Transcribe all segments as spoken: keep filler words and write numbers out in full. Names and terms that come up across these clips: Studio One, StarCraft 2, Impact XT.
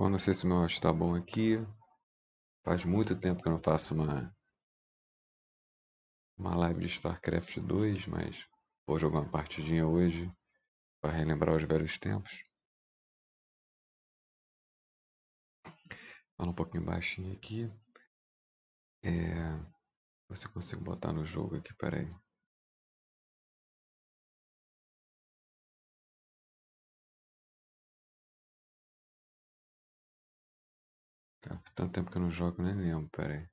Bom, não sei se o meu áudio está bom aqui. Faz muito tempo que eu não faço uma, uma live de StarCraft dois, mas vou jogar uma partidinha hoje para relembrar os velhos tempos. Fala um pouquinho baixinho aqui. É... Vou ver se eu consigo botar no jogo aqui, peraí. Tanto tempo que eu não jogo, nem lembro, peraí.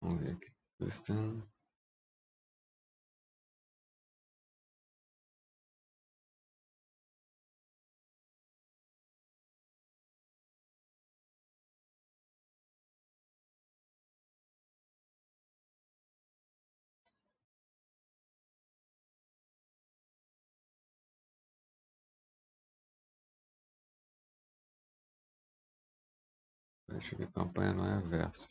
Vamos ver aqui. Gostando. Deixa eu ver, campanha não é versus.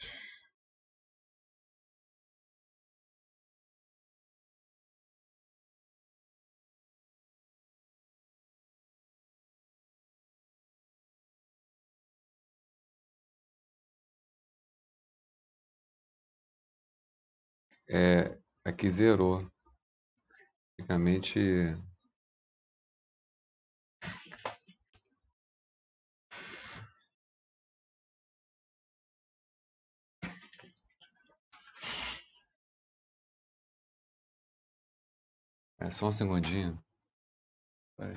É, aqui zerou. Antigamente é só um segundinho. Vai.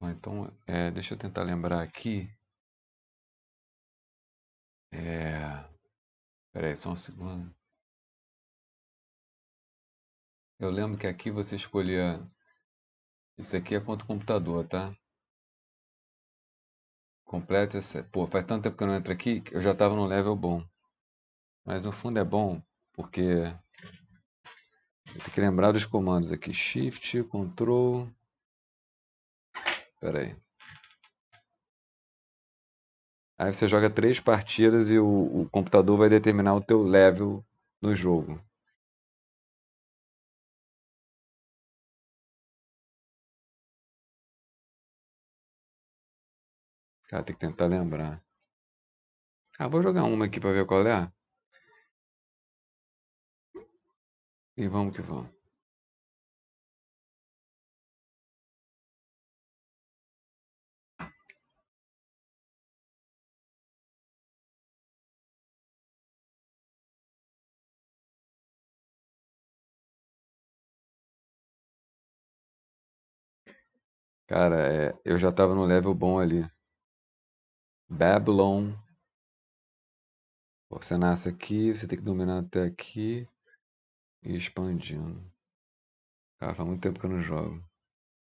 Bom, então, é, deixa eu tentar lembrar aqui. É... Espera aí, só um segundo. Eu lembro que aqui você escolhia... Isso aqui é contra o computador, tá? Completo esse... Pô, faz tanto tempo que eu não entro aqui que eu já tava num level bom. Mas no fundo é bom, porque... Eu tenho que lembrar dos comandos aqui. Shift, Control... Pera aí. Aí você joga três partidas e o, o computador vai determinar o teu level no jogo. Cara, tem que tentar lembrar. Ah, vou jogar uma aqui pra ver qual é. E vamos que vamos. Cara, é, eu já tava no level bom ali. Babylon. Você nasce aqui, você tem que dominar até aqui. E expandindo. Cara, faz muito tempo que eu não jogo.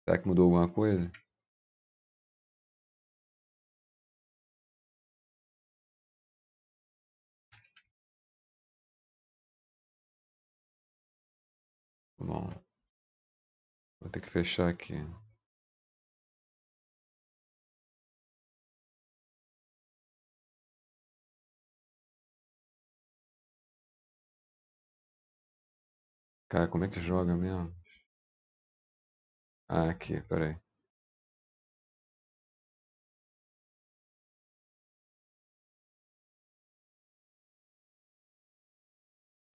Será que mudou alguma coisa? Bom. Vou ter que fechar aqui. Cara, como é que joga mesmo? Ah, aqui, peraí.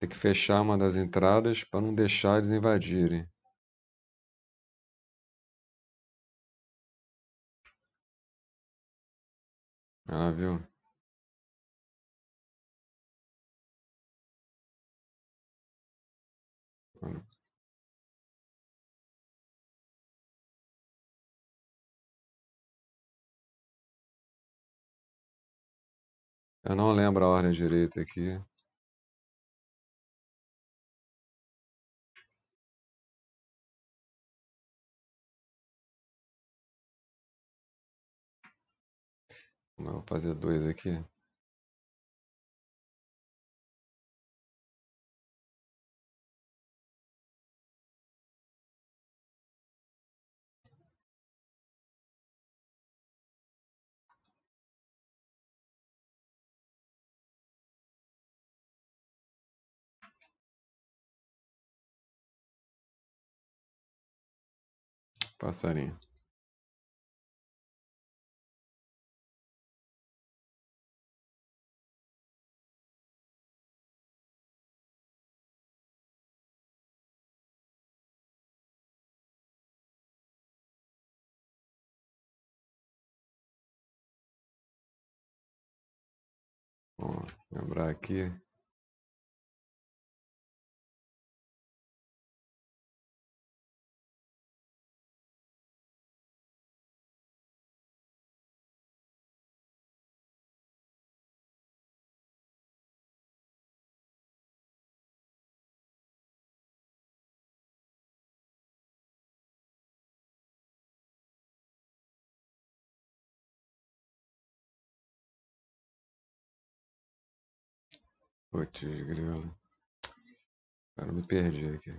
Tem que fechar uma das entradas para não deixar eles invadirem. Ah, viu? Eu não lembro a ordem direita aqui. Mas vou fazer dois aqui. Passarinho. Bom, lembrar aqui. Putz, grilo. Cara, me perdi aqui.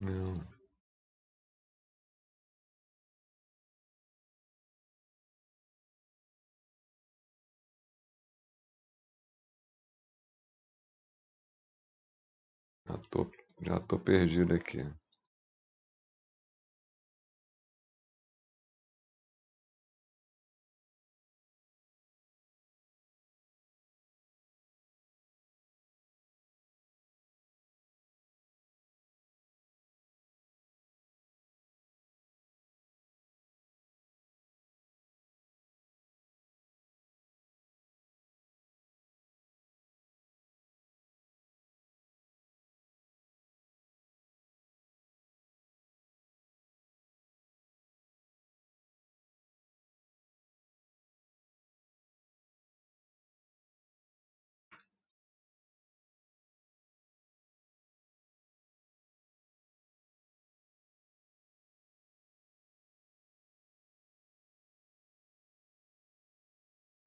Não. Já tô, já tô perdido aqui.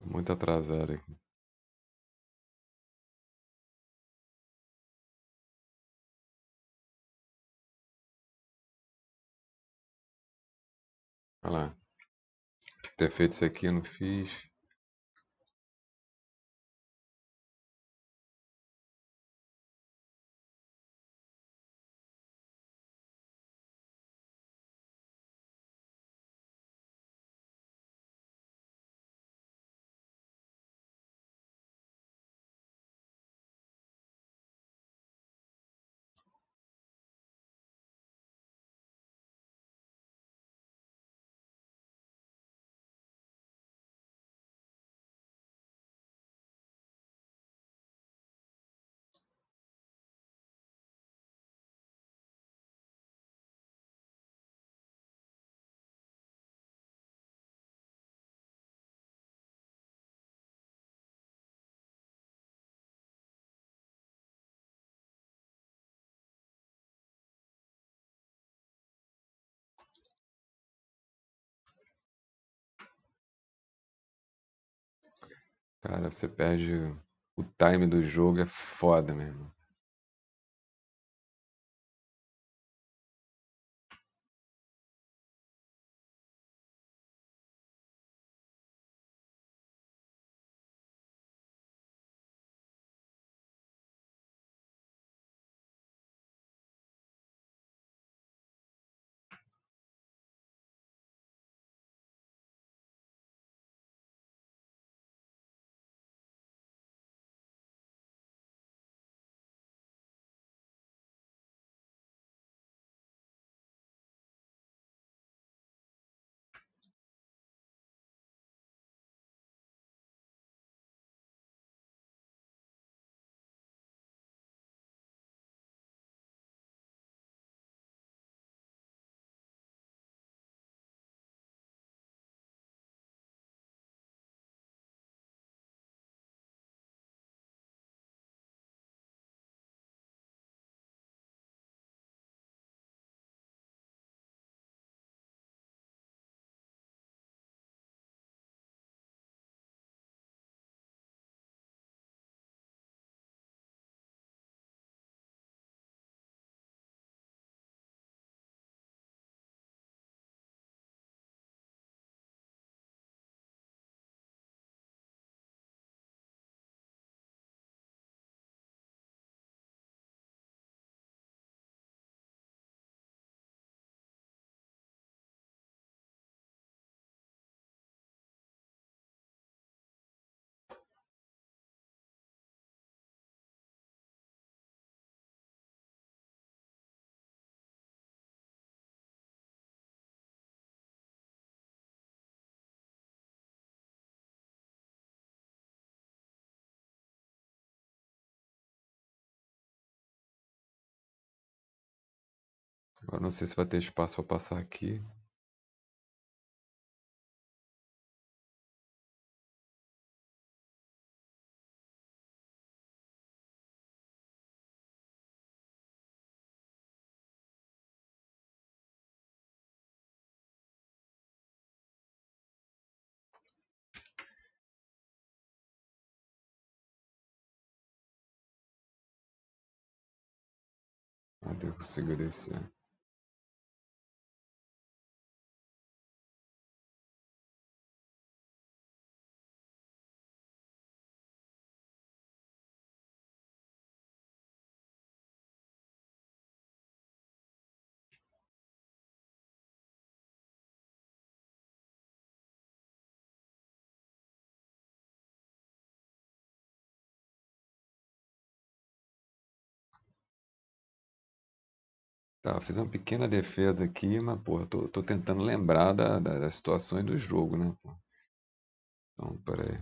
Muito atrasado aqui. Olha lá. Tinha que ter feito isso aqui, eu não fiz. Cara, você perde o time do jogo, é foda, meu irmão. Agora não sei se vai ter espaço para passar aqui. Até eu consigo descer. Tá, fiz uma pequena defesa aqui, mas, pô, eu tô, tô tentando lembrar da, da, das situações do jogo, né, pô? Então, peraí.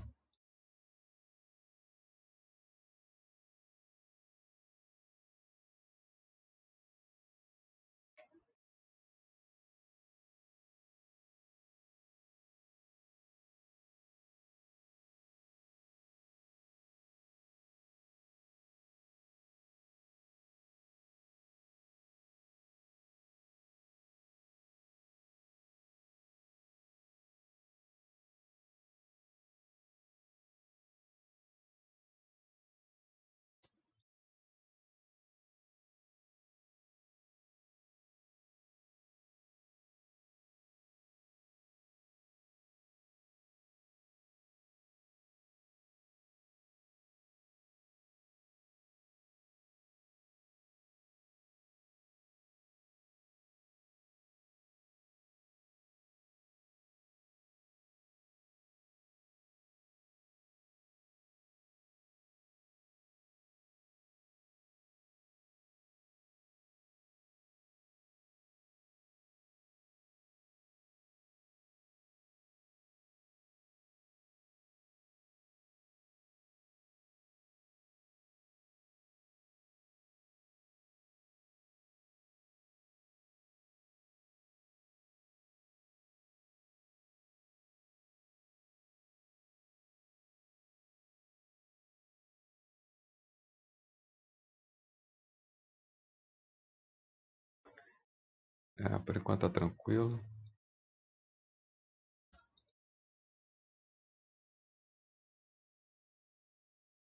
É, por enquanto tá tranquilo.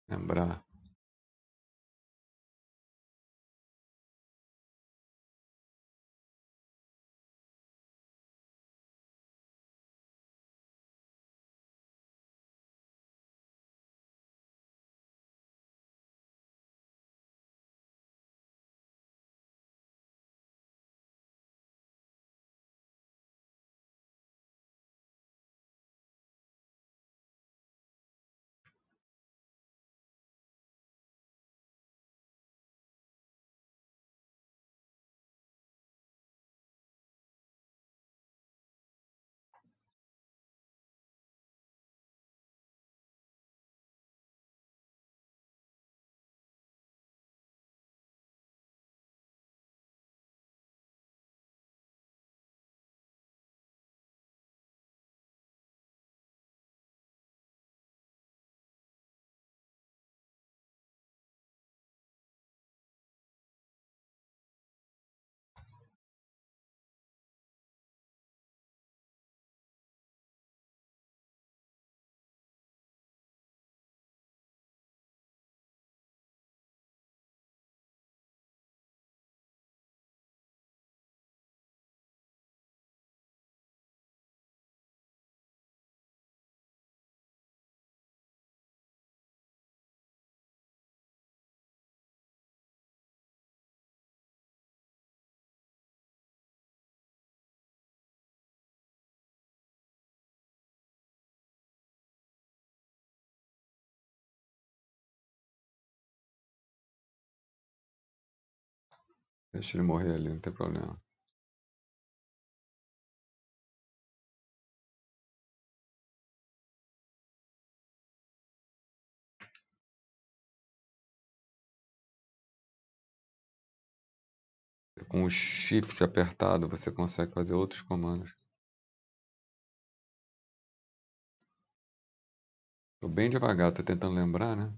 Lembrar. Deixa ele morrer ali, não tem problema. Com o shift apertado você consegue fazer outros comandos. Tô bem devagar, tô tentando lembrar, né?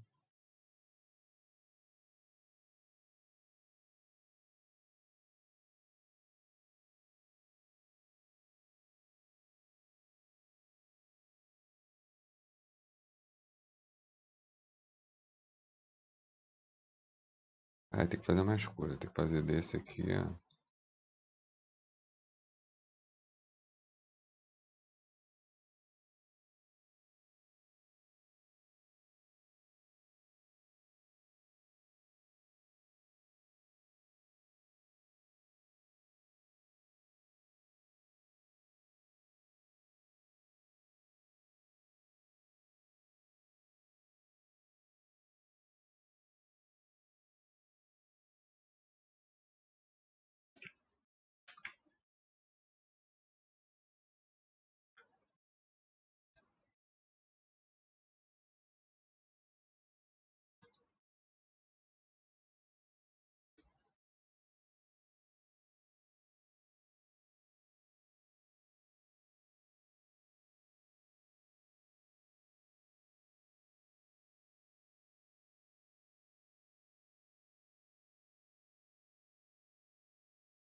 Aí tem que fazer mais coisa, tem que fazer desse aqui.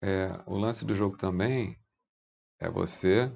É, o lance do jogo também é você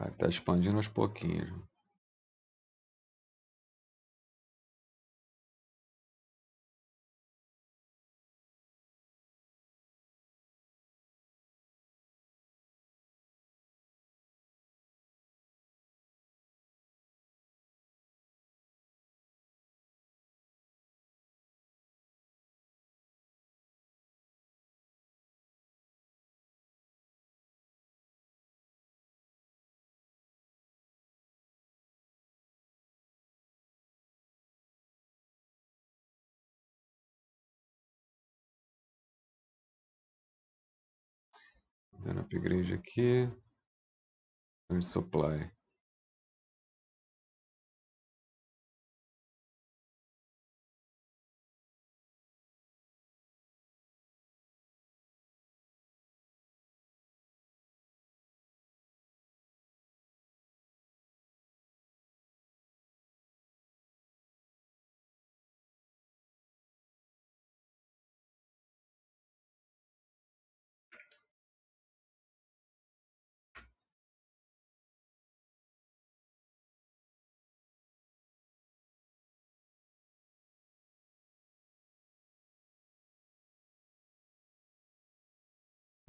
ah, tá expandindo aos pouquinhos. Dando upgrade aqui. Onde supply.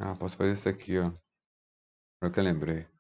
Ah, posso fazer isso aqui, ó. Agora que eu lembrei.